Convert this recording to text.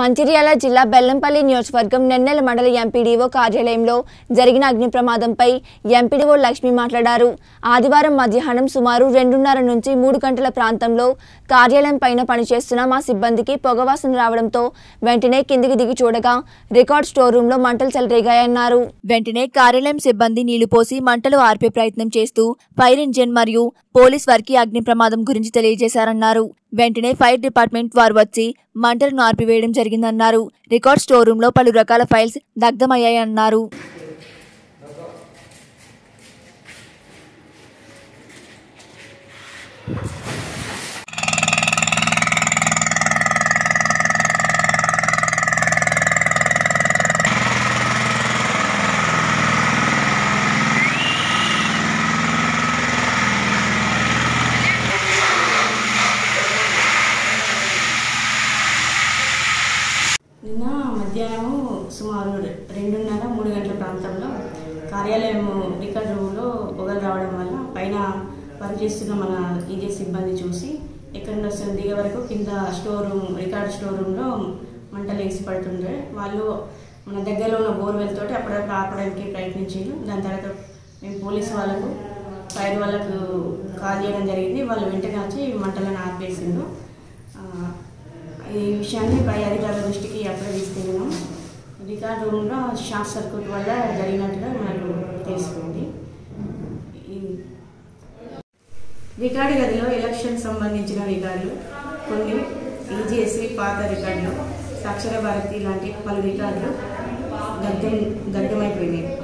మంచిర్యాల జిల్లా బెల్లంపల్లి నియోజకవర్గం నెన్నెల మండల ఎంపీడీఓ కార్యాలయంలో జరిగిన అగ్ని ప్రమాదంపై ఎంపీడీఓ లక్ష్మి మాట్లాడారు। ఆదివారం మధ్యాహ్నం సుమారు 2:30 నుంచి 3 గంటల ప్రాంతంలో కార్యాలయంపైన పనిచేస్తున్న మా సిబ్బందికి పొగవాసన రావడంతో వెంటనే కిందికి దిగి చూడగా రికార్డ్ స్టోర్ రూమ్ లో మంటలు చెలరేగాయన్నారు। వెంటనే కార్యాలయం సిబ్బంది నీళ్లు పోసి మంటలు ఆర్పే ప్రయత్నం చేస్తూ ఫైర్ ఇంజిన్ మరియు పోలీస్ వారికి అగ్ని ప్రమాదం గురించి తెలియజేశారన్నారు। వెంటనే ఫైర్ డిపార్ట్మెంట్ వారు వచ్చి మంటలను ఆర్పివేయడం జరిగిందన్నారు। రికార్డ్ స్టోర్ రూమ్ లో పలు రకాల ఫైల్స్ దగ్ధమయ్యాయి అన్నారు। మధ్యాహ్నం సుమారు 2:30-3 గంటల ప్రాంతంలో కార్యాలయం రికార్డ్ రూమ్లో పొగలు రావడం వల్ల పైన పనిచేస్తున్న మన ఈజీ సిబ్బంది చూసి ఎక్కడి నుంచి వస్తుంది దిగే వరకు కింద స్టోర్ రూమ్ రికార్డ్ స్టోర్ రూమ్లో మంటలు వేసి పడుతుండే వాళ్ళు మన దగ్గరలో ఉన్న బోర్వెల్ తోటి అప్పుడప్పుడు ఆపడానికి ప్రయత్నించారు। దాని తర్వాత మేము పోలీసు వాళ్ళకు ఫైర్ వాళ్ళకు కాల్ చేయడం జరిగింది। వాళ్ళు వెంటనే వచ్చి మంటలను ఆపేసిండ్రు। ఈ విషయాన్ని పై అధికారుల దృష్టికి అప్పుడే తీసుకెళ్ళాము। రికార్డ్ రూమ్లో షార్ట్ సర్క్యూట్ వల్ల జరిగినట్టుగా మనకు తెలుస్తుంది। రికార్డు గదిలో ఎలక్షన్ సంబంధించిన రికార్డులు కొన్ని ఈజీఎస్వి పాత రికార్డులు సాక్షర భారతి లాంటి పలు రికార్డులు దగ్ధమైపోయినాయి।